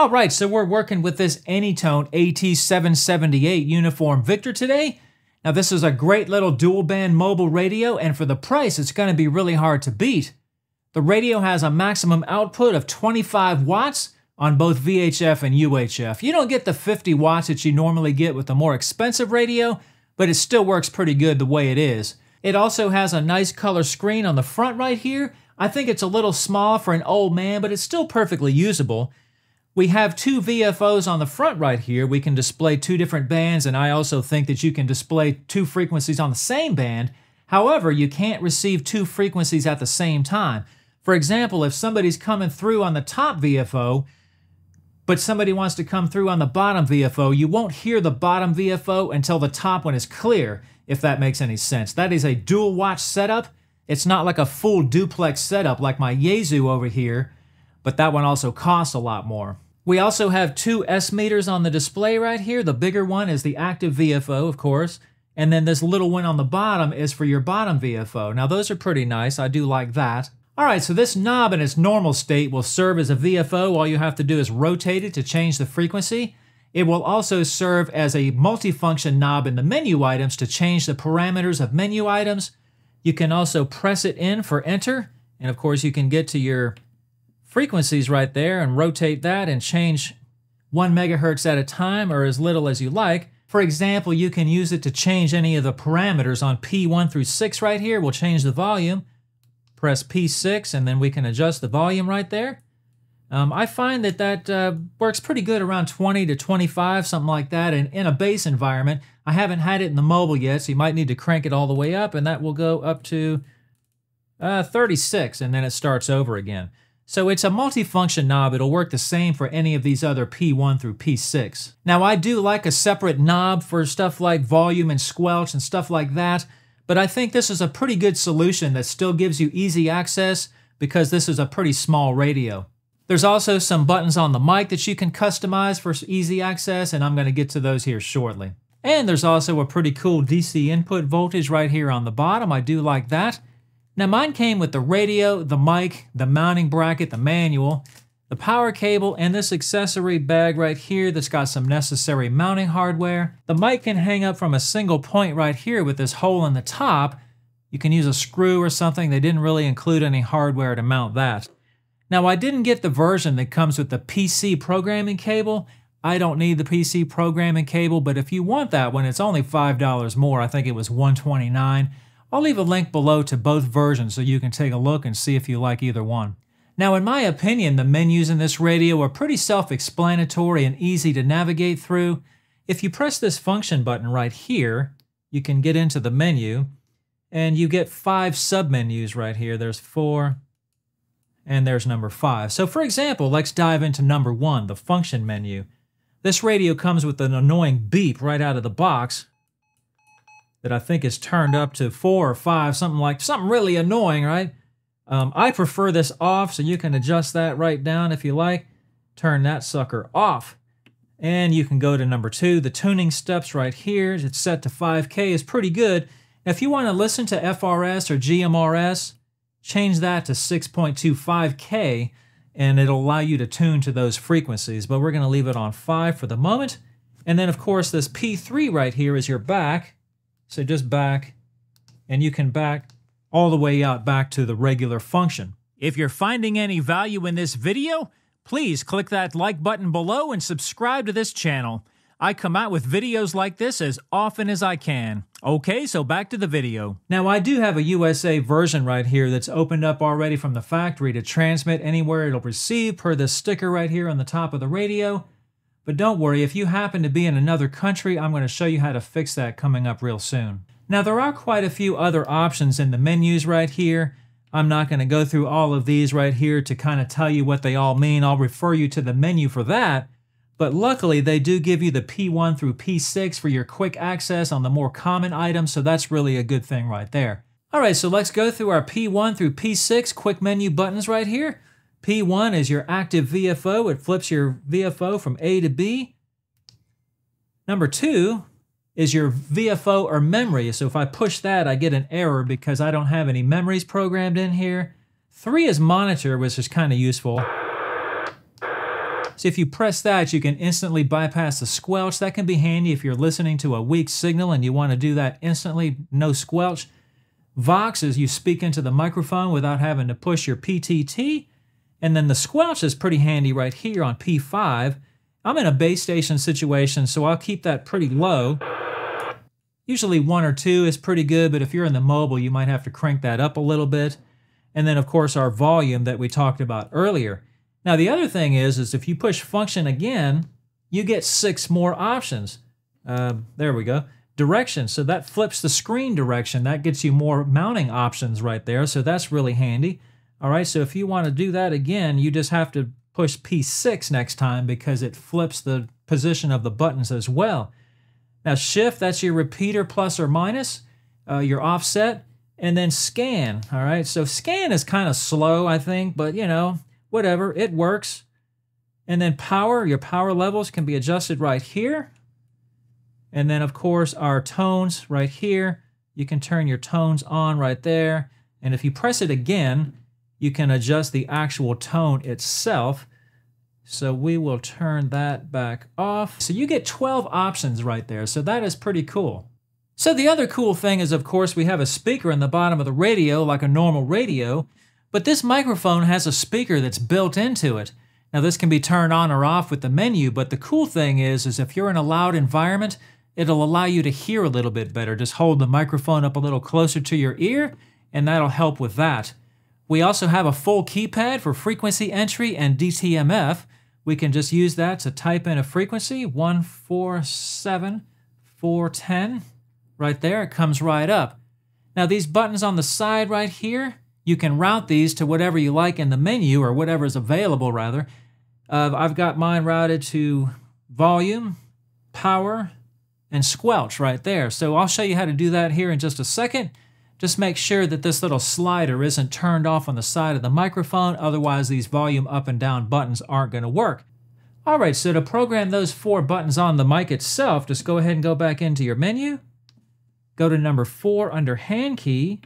Alright, so we're working with this Anytone AT778 Uniform Victor today. Now this is a great little dual band mobile radio, and for the price it's going to be really hard to beat. The radio has a maximum output of 25 watts on both VHF and UHF. You don't get the 50 watts that you normally get with the more expensive radio, but it still works pretty good the way it is. It also has a nice color screen on the front right here. I think it's a little small for an old man, but it's still perfectly usable. We have two VFOs on the front right here. We can display two different bands, and I also think that you can display two frequencies on the same band. However, you can't receive two frequencies at the same time. For example, if somebody's coming through on the top VFO, but somebody wants to come through on the bottom VFO, you won't hear the bottom VFO until the top one is clear, if that makes any sense. That is a dual watch setup. It's not like a full duplex setup like my Yaesu over here, but that one also costs a lot more. We also have two S-meters on the display right here. The bigger one is the active VFO, of course, and then this little one on the bottom is for your bottom VFO. Now those are pretty nice, I do like that. Alright, so this knob in its normal state will serve as a VFO. All you have to do is rotate it to change the frequency. It will also serve as a multifunction knob in the menu items to change the parameters of menu items. You can also press it in for enter, and of course you can get to your frequencies right there and rotate that and change 1 megahertz at a time or as little as you like. For example, you can use it to change any of the parameters on P1 through 6 right here. We'll change the volume. Press P6 and then we can adjust the volume right there. I find that works pretty good around 20 to 25, something like that, and in a bass environment. I haven't had it in the mobile yet, so you might need to crank it all the way up, and that will go up to 36, and then it starts over again. So it's a multifunction knob. It'll work the same for any of these other P1 through P6. Now I do like a separate knob for stuff like volume and squelch and stuff like that, but I think this is a pretty good solution that still gives you easy access because this is a pretty small radio. There's also some buttons on the mic that you can customize for easy access, and I'm going to get to those here shortly. And there's also a pretty cool DC input voltage right here on the bottom. I do like that. Now mine came with the radio, the mic, the mounting bracket, the manual, the power cable, and this accessory bag right here that's got some necessary mounting hardware. The mic can hang up from a single point right here with this hole in the top. You can use a screw or something. They didn't really include any hardware to mount that. Now I didn't get the version that comes with the PC programming cable. I don't need the PC programming cable, but if you want that one, it's only $5 more. I think it was $129. I'll leave a link below to both versions so you can take a look and see if you like either one. Now in my opinion, the menus in this radio are pretty self-explanatory and easy to navigate through. If you press this function button right here, you can get into the menu, and you get 5 submenus right here. There's 4, and there's number 5. So for example, let's dive into number 1, the function menu. This radio comes with an annoying beep right out of the box that I think is turned up to 4 or 5, something really annoying, right? I prefer this off, so you can adjust that right down if you like. Turn that sucker off. And you can go to number 2. The tuning steps right here, it's set to 5K, is pretty good. Now, if you want to listen to FRS or GMRS, change that to 6.25K, and it'll allow you to tune to those frequencies. But we're going to leave it on 5 for the moment. And then, of course, this P3 right here is your back. So just back, and you can back all the way out back to the regular function. If you're finding any value in this video, please click that like button below and subscribe to this channel. I come out with videos like this as often as I can. Okay, so back to the video. Now I do have a USA version right here that's opened up already from the factory to transmit anywhere it'll receive per this sticker right here on the top of the radio. But don't worry, if you happen to be in another country, I'm going to show you how to fix that coming up real soon. Now there are quite a few other options in the menus right here. I'm not going to go through all of these right here to kind of tell you what they all mean. I'll refer you to the menu for that. But luckily they do give you the P1 through P6 for your quick access on the more common items, so that's really a good thing right there. Alright, so let's go through our P1 through P6 quick menu buttons right here. P1 is your active VFO. It flips your VFO from A to B. Number 2 is your VFO or memory. So if I push that, I get an error because I don't have any memories programmed in here. 3 is monitor, which is kind of useful. So if you press that, you can instantly bypass the squelch. That can be handy if you're listening to a weak signal and you want to do that instantly, no squelch. Vox is you speak into the microphone without having to push your PTT. And then the squelch is pretty handy right here on P5. I'm in a base station situation, so I'll keep that pretty low. Usually 1 or 2 is pretty good, but if you're in the mobile, you might have to crank that up a little bit. And then, of course, our volume that we talked about earlier. Now, the other thing is if you push function again, you get 6 more options. There we go. Direction, so that flips the screen direction. That gets you more mounting options right there, so that's really handy. All right, so if you want to do that again, you just have to push P6 next time because it flips the position of the buttons as well. Now, shift, that's your repeater plus or minus, your offset, and then scan, all right? So scan is kind of slow, I think, but, you know, whatever, it works. And then power, your power levels can be adjusted right here. And then, of course, our tones right here. You can turn your tones on right there. And if you press it again, you can adjust the actual tone itself. So we will turn that back off. So you get 12 options right there. So that is pretty cool. So the other cool thing is, of course, we have a speaker in the bottom of the radio, like a normal radio. But this microphone has a speaker that's built into it. Now, this can be turned on or off with the menu, but the cool thing is if you're in a loud environment, it'll allow you to hear a little bit better. Just hold the microphone up a little closer to your ear, and that'll help with that. We also have a full keypad for frequency entry and DTMF. We can just use that to type in a frequency, 147,410. Right there, it comes right up. Now, these buttons on the side right here, you can route these to whatever you like in the menu, or whatever is available, rather. I've got mine routed to volume, power, and squelch right there. So I'll show you how to do that here in just a second. Just make sure that this little slider isn't turned off on the side of the microphone, otherwise these volume up and down buttons aren't going to work. All right, so to program those 4 buttons on the mic itself, just go ahead and go back into your menu, go to number 4 under hand key.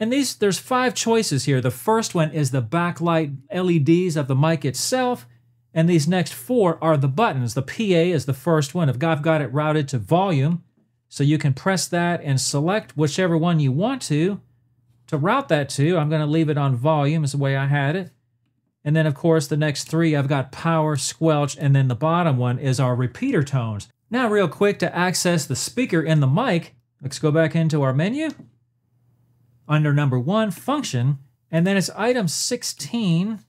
And there's 5 choices here. The first one is the backlight LEDs of the mic itself, and these next 4 are the buttons. The PA is the first one. I've got it routed to volume, so you can press that and select whichever one you want to route that to. I'm going to leave it on volume is the way I had it. And then, of course, the next 3, I've got power, squelch, and then the bottom one is our repeater tones. Now, real quick, to access the speaker in the mic, let's go back into our menu. Under number 1, function, and then it's item 16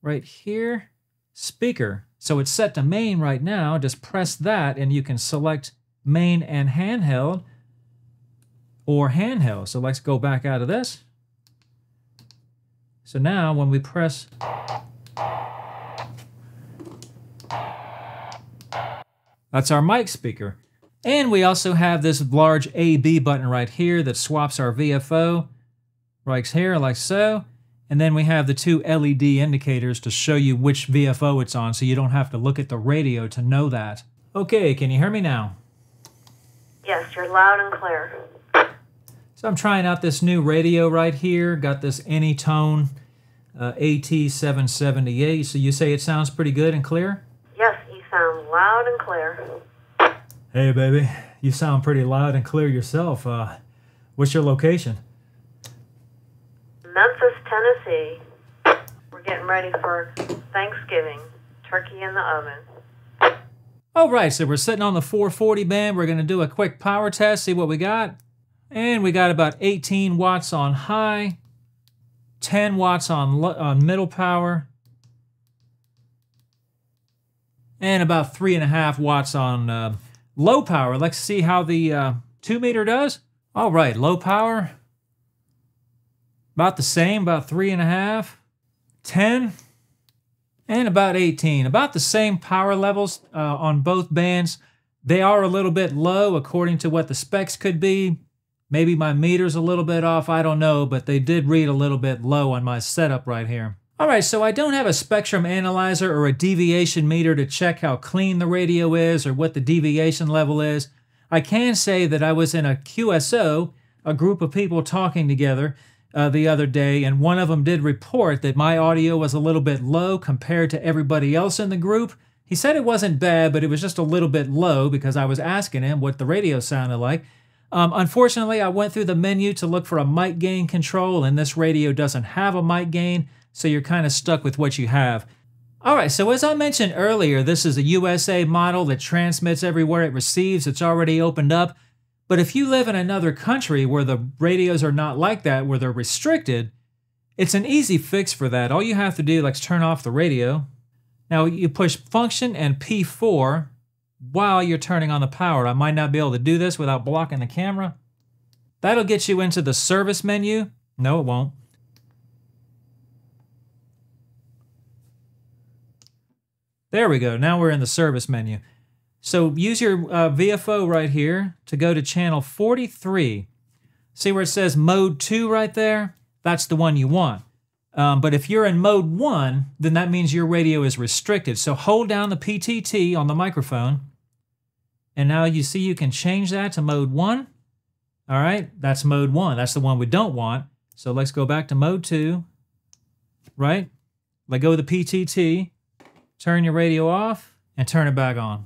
right here, speaker. So it's set to main right now. Just press that and you can select main and handheld or handheld. So let's go back out of this. So now when we press, that's our mic speaker. And we also have this large AB button right here that swaps our VFO right here, like so. And then we have the 2 LED indicators to show you which VFO it's on, so you don't have to look at the radio to know that. Okay, can you hear me now? Yes, you're loud and clear. So I'm trying out this new radio right here. Got this Anytone AT778. So you say it sounds pretty good and clear? Yes, you sound loud and clear. Hey, baby, you sound pretty loud and clear yourself. What's your location? Memphis, Tennessee. We're getting ready for Thanksgiving. Turkey in the oven. All right, so we're sitting on the 440 band. We're going to do a quick power test, see what we got. And we got about 18 watts on high, 10 watts on middle power, and about 3.5 watts on low power. Let's see how the 2 meter does. All right, low power, about the same, about 3.5, 10, and about 18. About the same power levels on both bands. They are a little bit low according to what the specs could be. Maybe my meter's a little bit off, I don't know, but they did read a little bit low on my setup right here. All right, so I don't have a spectrum analyzer or a deviation meter to check how clean the radio is or what the deviation level is. I can say that I was in a QSO, a group of people talking together, the other day, and one of them did report that my audio was a little bit low compared to everybody else in the group. He said it wasn't bad, but it was just a little bit low because I was asking him what the radio sounded like. Unfortunately, I went through the menu to look for a mic gain control, and this radio doesn't have a mic gain, so you're kind of stuck with what you have. Alright, so as I mentioned earlier, this is a USA model that transmits everywhere it receives. It's already opened up. But if you live in another country where the radios are not like that, where they're restricted, it's an easy fix for that. All you have to do, like, is turn off the radio. Now, you push function and P4 while you're turning on the power. I might not be able to do this without blocking the camera. That'll get you into the service menu. No, it won't. There we go. Now we're in the service menu. So use your VFO right here to go to channel 43. See where it says mode 2 right there? That's the one you want. But if you're in mode 1, then that means your radio is restricted. So hold down the PTT on the microphone. And now you see you can change that to mode 1. All right, that's mode 1. That's the one we don't want. So let's go back to mode 2. Right? Let go of the PTT. Turn your radio off and turn it back on.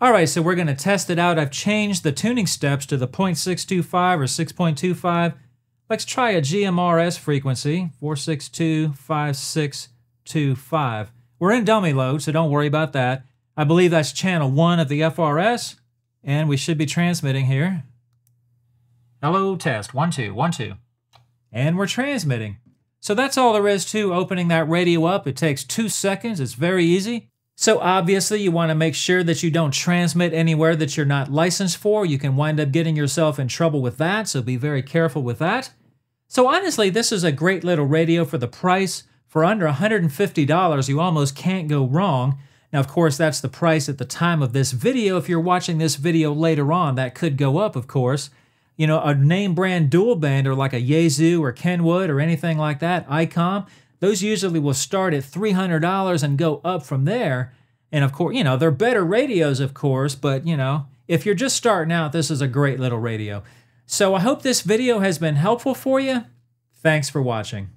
All right, so we're going to test it out. I've changed the tuning steps to the 0.625 or 6.25. Let's try a GMRS frequency, 4625625. We're in dummy load, so don't worry about that. I believe that's channel 1 of the FRS, and we should be transmitting here. Hello, test, 1, 2, 1, 2. And we're transmitting. So that's all there is to opening that radio up. It takes 2 seconds. It's very easy. So obviously you want to make sure that you don't transmit anywhere that you're not licensed for. You can wind up getting yourself in trouble with that, so be very careful with that. So honestly, this is a great little radio for the price. For under $150, you almost can't go wrong. Now, of course, that's the price at the time of this video. If you're watching this video later on, that could go up, of course. You know, a name brand dual bander like a Yaesu or Kenwood or anything like that, ICOM, those usually will start at $300 and go up from there. And of course, you know, they're better radios, of course, but you know, if you're just starting out, this is a great little radio. So I hope this video has been helpful for you. Thanks for watching.